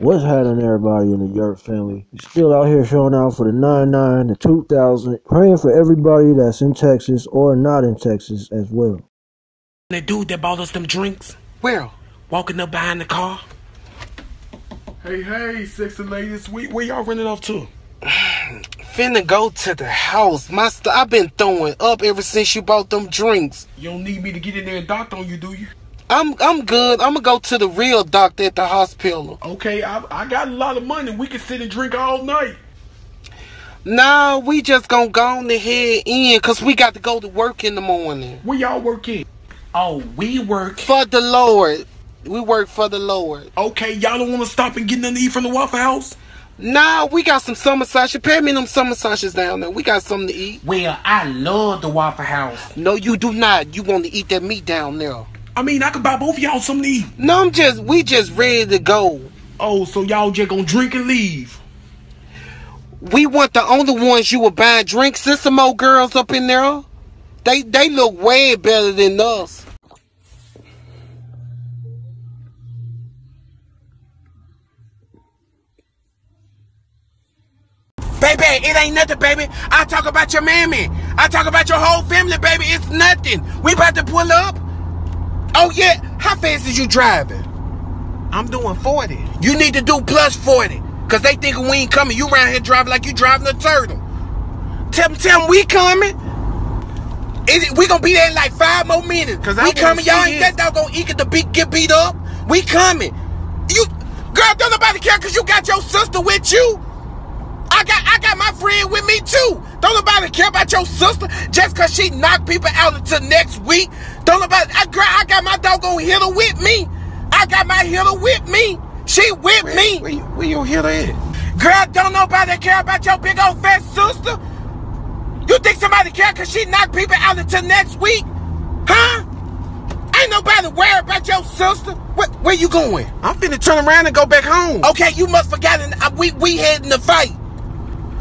What's happening, everybody in the Yerp family? We're still out here showing out for the 99, the 2000, praying for everybody that's in Texas or not in Texas as well. The dude that bought us them drinks, where? Walking up behind the car. Hey, hey, sexy ladies, where y'all running off to? Finna go to the house. I've been throwing up ever since you bought them drinks. You don't need me to get in there and doctor on you, do you? I'm good. I'm gonna go to the real doctor at the hospital. Okay, I got a lot of money. We can sit and drink all night. Nah, we just gonna go on the head in, cause we got to go to work in the morning. Where y'all working? Oh, we work for the Lord. We work for the Lord. Okay, y'all don't wanna stop and get nothing to eat from the Waffle House? Nah, we got some summer sausage. Pay me them summer sausages down there. We got something to eat. Well, I love the Waffle House. No, you do not. You want to eat that meat down there. I mean, I could buy both of y'all something to eat. No, we just ready to go. Oh, so y'all just gonna drink and leave? We want the only ones you will buy drinks. There's some old girls up in there. They look way better than us. Baby, it ain't nothing, baby. I talk about your mammy. I talk about your whole family, baby. It's nothing. We about to pull up. Oh, yeah. How fast is you driving? I'm doing 40. You need to do plus 40, because they think we ain't coming. You around here driving like you driving a turtle. Tell them we coming. We going to be there in like 5 more minutes. We coming. Y'all ain't that doggone eager to get beat up. We coming. Girl, don't nobody care because you got your sister with you. I got my friend with me too. Don't nobody care about your sister just because she knocked people out until next week. Don't nobody. Girl, I got my doggone hitter with me. I got my hitter with me. She with me. Where your hitter at? Girl, don't nobody care about your big old fat sister. You think somebody care because she knocked people out until next week? Huh? Ain't nobody worried about your sister. Where you going? I'm finna turn around and go back home. Okay, you must forgotten. We heading to fight.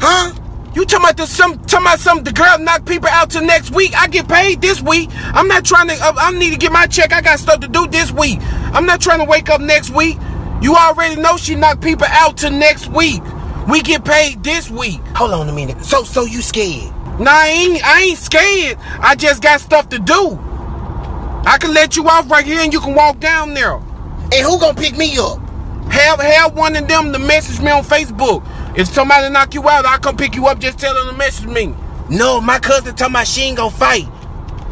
Huh? You talking about the girl knock people out till next week. I get paid this week. I'm not trying to, I need to get my check. I got stuff to do this week. I'm not trying to wake up next week. You already know she knocked people out till next week. We get paid this week. Hold on a minute. So you scared? Nah, I ain't scared. I just got stuff to do. I can let you off right here and you can walk down there. And who gonna pick me up? Have one of them to message me on Facebook. If somebody knock you out, I'll come pick you up. Just tell them to message me. No, my cousin talking about she ain't gonna fight.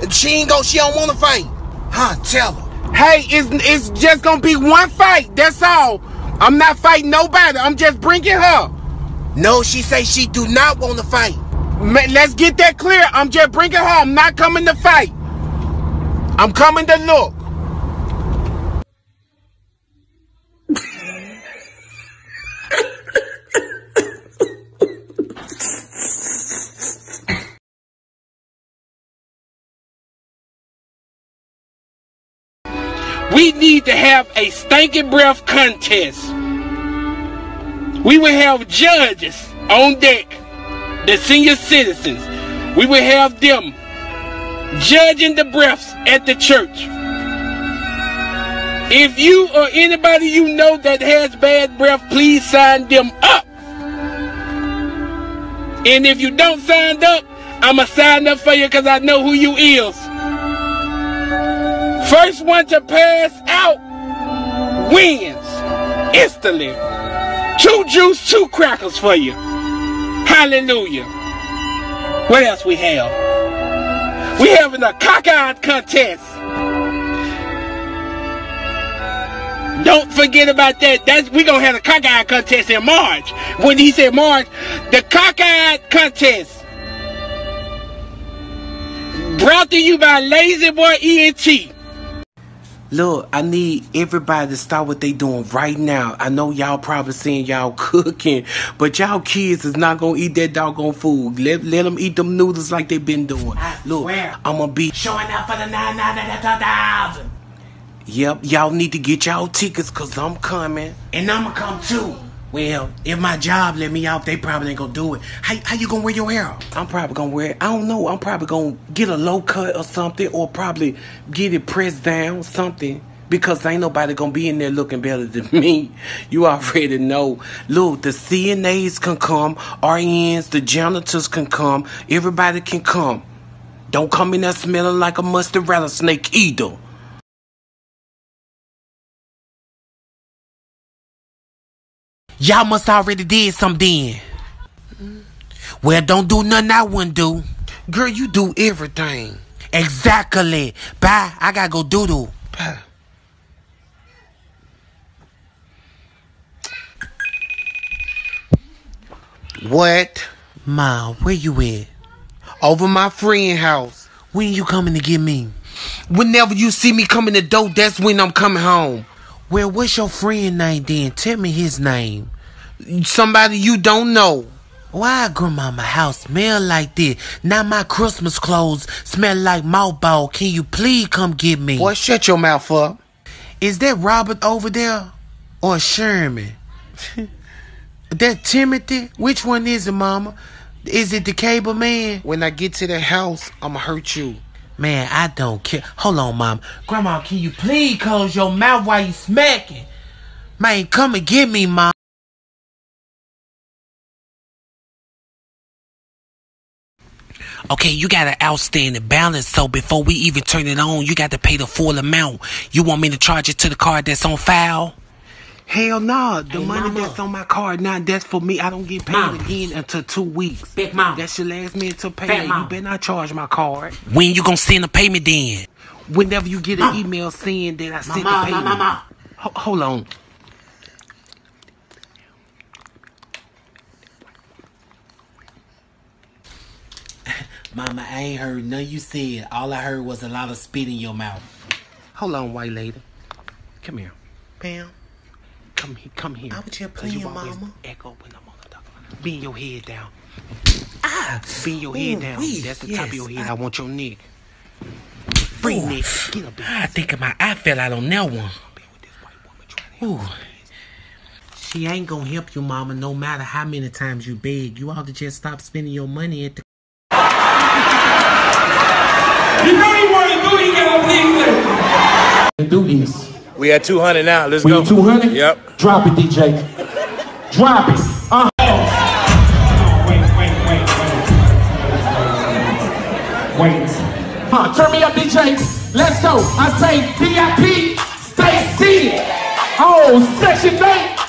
She don't wanna fight. Huh, tell her. Hey, it's just gonna be one fight. That's all. I'm not fighting nobody. I'm just bringing her. No, she say she do not wanna fight. Let's get that clear. I'm just bringing her. I'm not coming to fight. I'm coming to look. We need to have a stinking breath contest. We will have judges on deck, the senior citizens. We will have them judging the breaths at the church. If you or anybody you know that has bad breath, please sign them up. And if you don't sign up, I'ma sign up for you because I know who you is. First one to pass out wins instantly. 2 juice, 2 crackers for you. Hallelujah. What else we have? We having a cockeyed contest. Don't forget about that. We gonna have a cockeyed contest in March. When he said March, the cockeyed contest brought to you by Lazy Boy ENT. Look, I need everybody to start what they doing right now. I know y'all probably seeing y'all cooking, but y'all kids is not going to eat that doggone food. Let them eat them noodles like they been doing. Look, I'm going to be showing up for the 9,000. Yep, y'all need to get y'all tickets because I'm coming. And I'm going to come too. Well, if my job let me off, they probably ain't gonna do it. How you gonna wear your hair? I'm probably gonna wear it. I don't know. I'm probably gonna get a low cut or something, or probably get it pressed down, something. because ain't nobody gonna be in there looking better than me. You already know. Look, the CNAs can come, RNs, the janitors can come, everybody can come. Don't come in there smelling like a mustard rattlesnake either. Y'all must already did something then. Well, don't do nothing I wouldn't do. Girl, you do everything. Exactly. Bye. I gotta go doo-doo. Bye. What? Ma, where you at? Over my friend's house. When you coming to get me? Whenever you see me coming to door, that's when I'm coming home. Well, what's your friend's name then? Tell me his name. Somebody you don't know. Why grandmama house smell like this? Now my Christmas clothes smell like mothball. Can you please come get me? Boy, shut your mouth up. Is that Robert over there or Sherman? That Timothy? Which one is it, mama? Is it the cable man? When I get to the house, I'ma hurt you. Man, I don't care. Hold on, mama. Grandma, can you please close your mouth while you smacking? Man, come and get me, mama. Okay, you got an outstanding balance, so before we even turn it on, you got to pay the full amount. You want me to charge it to the card that's on file? Hell no. The money mama. That's on my card now, that's for me. I don't get paid mama. Again until 2 weeks. Big mama. That's your last minute to pay. You better not charge my card. When you gonna send a payment then? Whenever you get an mama. Email saying that I sent the payment. Mama. Hold on. Mama, I ain't heard none you said. All I heard was a lot of spit in your mouth. Hold on, white lady. Come here. Bam. Come here. I was just playing, mama. Echo when I'm on the dog. Bend your head down. Ah. Bend your head down. Wee. That's the top of your head. I want your neck. Free neck. Get up, I think my eye fell out on that one. Ooh. She ain't gonna help you, mama, no matter how many times you beg. You ought to just stop spending your money at the... You know he want to do it, he got to do this. We at 200 now, let's go. We at 200? Yep. Drop it, DJ. Drop it. Wait. Turn me up, DJ. Let's go. I say VIP, stay seated. Oh, section 8.